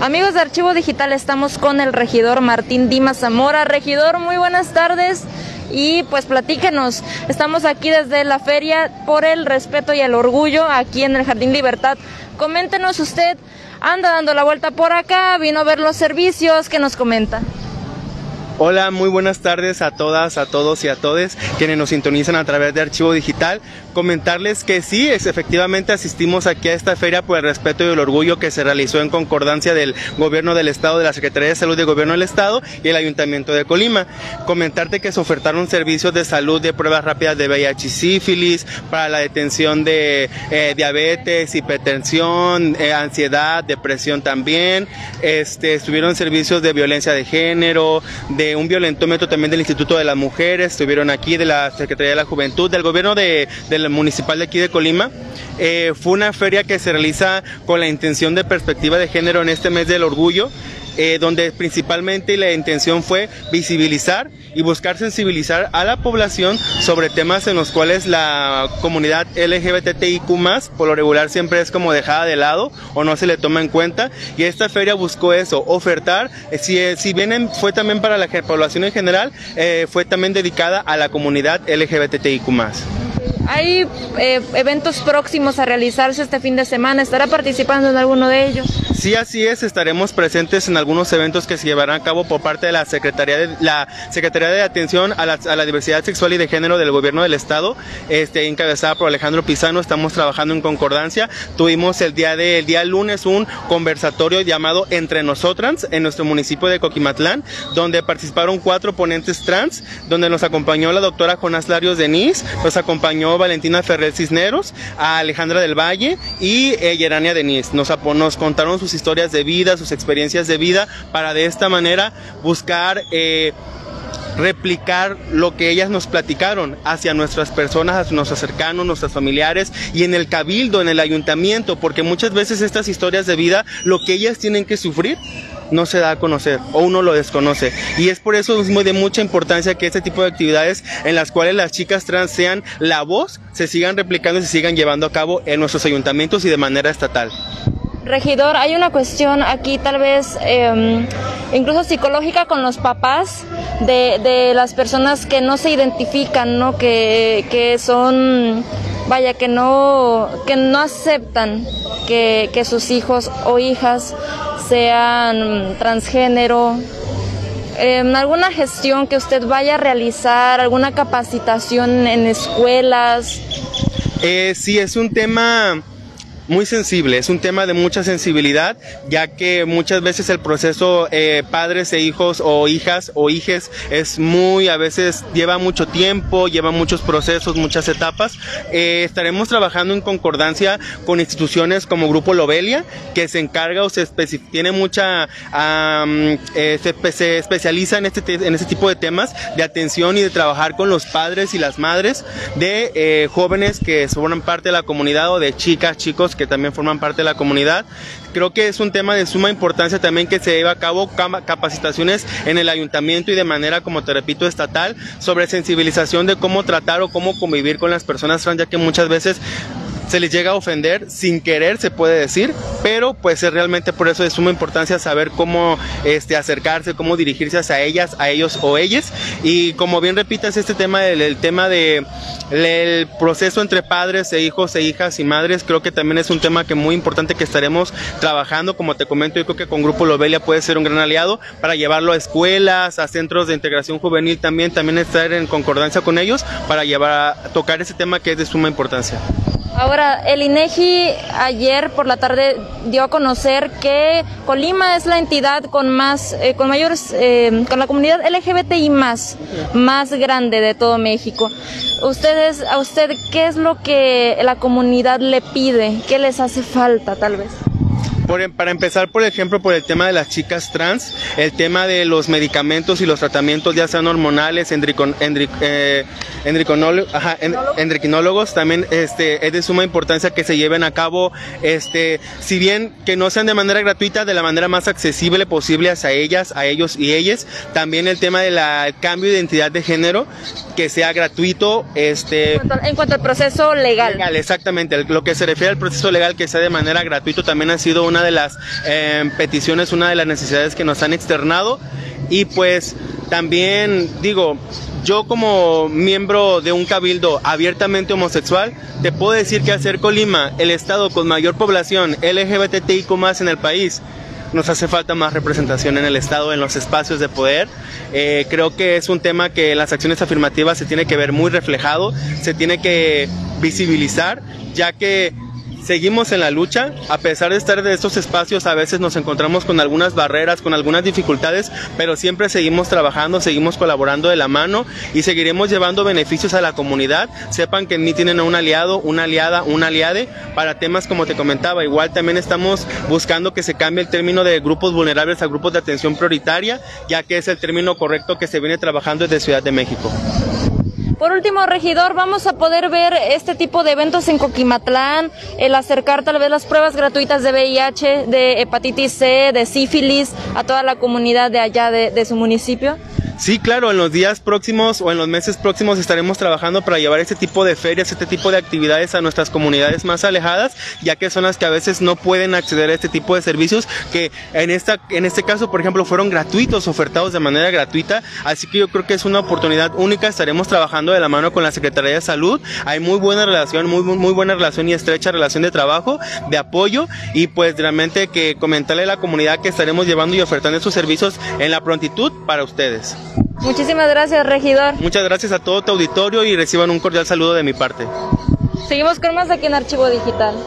Amigos de Archivo Digital, estamos con el regidor Martín Dimas Zamora. Regidor, muy buenas tardes y pues platíquenos. Estamos aquí desde la Feria por el Respeto y el Orgullo, aquí en el Jardín Libertad. Coméntenos, usted anda dando la vuelta por acá, vino a ver los servicios, ¿qué nos comenta? Hola, muy buenas tardes a todas, a todos y a todes quienes nos sintonizan a través de Archivo Digital. Comentarles que sí, efectivamente asistimos aquí a esta feria por el respeto y el orgullo que se realizó en concordancia del Gobierno del Estado, de la Secretaría de Salud del Gobierno del Estado y el Ayuntamiento de Colima. Comentarte que se ofertaron servicios de salud de pruebas rápidas de VIH y sífilis, para la detención de diabetes, hipertensión, ansiedad, depresión también. Estuvieron servicios de violencia de género, de un violentómetro también del Instituto de las Mujeres, estuvieron aquí de la Secretaría de la Juventud, del gobierno del municipal de aquí de Colima. Fue una feria que se realiza con la intención de perspectiva de género en este mes del orgullo, donde principalmente la intención fue visibilizar y buscar sensibilizar a la población sobre temas en los cuales la comunidad LGBTQ+, por lo regular, siempre es como dejada de lado o no se le toma en cuenta, y esta feria buscó eso, ofertar, si bien fue también para la población en general, fue también dedicada a la comunidad LGBTQ+. ¿Hay eventos próximos a realizarse este fin de semana? ¿Estará participando en alguno de ellos? Sí, así es, estaremos presentes en algunos eventos que se llevarán a cabo por parte de la Secretaría de Atención a la Diversidad Sexual y de Género del Gobierno del Estado, encabezada por Alejandro Pizano. Estamos trabajando en concordancia. Tuvimos el día lunes un conversatorio llamado Entre Nosotras en nuestro municipio de Coquimatlán, donde participaron 4 ponentes trans, donde nos acompañó la doctora Jonás Larios Denis, nos acompañó Valentina Ferrer Cisneros, a Alejandra del Valle y Gerania Deniz. Nos contaron sus historias de vida, sus experiencias de vida, para de esta manera buscar replicar lo que ellas nos platicaron hacia nuestras personas, hacia nuestros cercanos, nuestros familiares y en el cabildo, en el ayuntamiento, porque muchas veces estas historias de vida, lo que ellas tienen que sufrir, no se da a conocer o uno lo desconoce, y es por eso mismo de mucha importancia que este tipo de actividades en las cuales las chicas trans sean la voz, se sigan replicando y se sigan llevando a cabo en nuestros ayuntamientos y de manera estatal. Regidor, hay una cuestión aquí tal vez incluso psicológica con los papás de las personas que no se identifican, ¿no? Que son, vaya, que no aceptan que sus hijos o hijas sean transgénero. ¿Alguna gestión que usted vaya a realizar, alguna capacitación en escuelas? Sí, es un tema muy sensible, es un tema de mucha sensibilidad, ya que muchas veces el proceso padres e hijos o hijas o hijes es muy, a veces lleva mucho tiempo, lleva muchos procesos, muchas etapas. Estaremos trabajando en concordancia con instituciones como Grupo Lobelia, que se encarga o se especializa en este tipo de temas de atención y de trabajar con los padres y las madres de jóvenes que forman parte de la comunidad o de chicas, chicos que también forman parte de la comunidad. Creo que es un tema de suma importancia también que se lleve a cabo capacitaciones en el ayuntamiento y de manera, como te repito, estatal, sobre sensibilización de cómo tratar o cómo convivir con las personas trans, ya que muchas veces se les llega a ofender sin querer, se puede decir, pero pues es realmente por eso de suma importancia saber cómo acercarse, cómo dirigirse hacia ellas, a ellos o ellas, y como bien repitas este tema, el proceso entre padres e hijos e hijas y madres, creo que también es un tema que muy importante que estaremos trabajando, como te comento, yo creo que con Grupo Lobelia puede ser un gran aliado para llevarlo a escuelas, a centros de integración juvenil también estar en concordancia con ellos para tocar ese tema que es de suma importancia. Ahora, el INEGI ayer por la tarde dio a conocer que Colima es la entidad con la comunidad LGBTI más grande de todo México. ¿A usted qué es lo que la comunidad le pide? ¿Qué les hace falta tal vez? Para empezar, por ejemplo, por el tema de las chicas trans, el tema de los medicamentos y los tratamientos, ya sean hormonales, endocrinólogos, también es de suma importancia que se lleven a cabo, si bien que no sean de manera gratuita, de la manera más accesible posible hacia ellas, a ellos y ellas. También el tema del cambio de identidad de género, que sea gratuito. En cuanto al proceso legal. Exactamente, lo que se refiere al proceso legal, que sea de manera gratuita, también ha sido una una de las peticiones, una de las necesidades que nos han externado. Y pues también digo, yo como miembro de un cabildo abiertamente homosexual, te puedo decir que al ser Colima el estado con mayor población LGBTQ+ en el país, nos hace falta más representación en el estado, en los espacios de poder. Creo que es un tema que en las acciones afirmativas se tiene que ver muy reflejado, se tiene que visibilizar, ya que seguimos en la lucha. A pesar de estar en estos espacios, a veces nos encontramos con algunas barreras, con algunas dificultades, pero siempre seguimos trabajando, seguimos colaborando de la mano y seguiremos llevando beneficios a la comunidad. Sepan que en mí tienen a un aliado, una aliada, un aliade para temas como te comentaba. Igual también estamos buscando que se cambie el término de grupos vulnerables a grupos de atención prioritaria, ya que es el término correcto que se viene trabajando desde Ciudad de México. Por último, regidor, ¿vamos a poder ver este tipo de eventos en Coquimatlán, el acercar tal vez las pruebas gratuitas de VIH, de hepatitis C, de sífilis a toda la comunidad de allá de su municipio? Sí, claro, en los días próximos o en los meses próximos estaremos trabajando para llevar este tipo de ferias, este tipo de actividades a nuestras comunidades más alejadas, ya que son las que a veces no pueden acceder a este tipo de servicios que en este caso, por ejemplo, fueron gratuitos, ofertados de manera gratuita. Así que yo creo que es una oportunidad única. Estaremos trabajando de la mano con la Secretaría de Salud. Hay muy buena relación, muy buena relación y estrecha relación de trabajo, de apoyo, y pues realmente que comentarle a la comunidad que estaremos llevando y ofertando estos servicios en la prontitud para ustedes. Muchísimas gracias, regidor. Muchas gracias a todo tu auditorio y reciban un cordial saludo de mi parte. Seguimos con más aquí en Archivo Digital.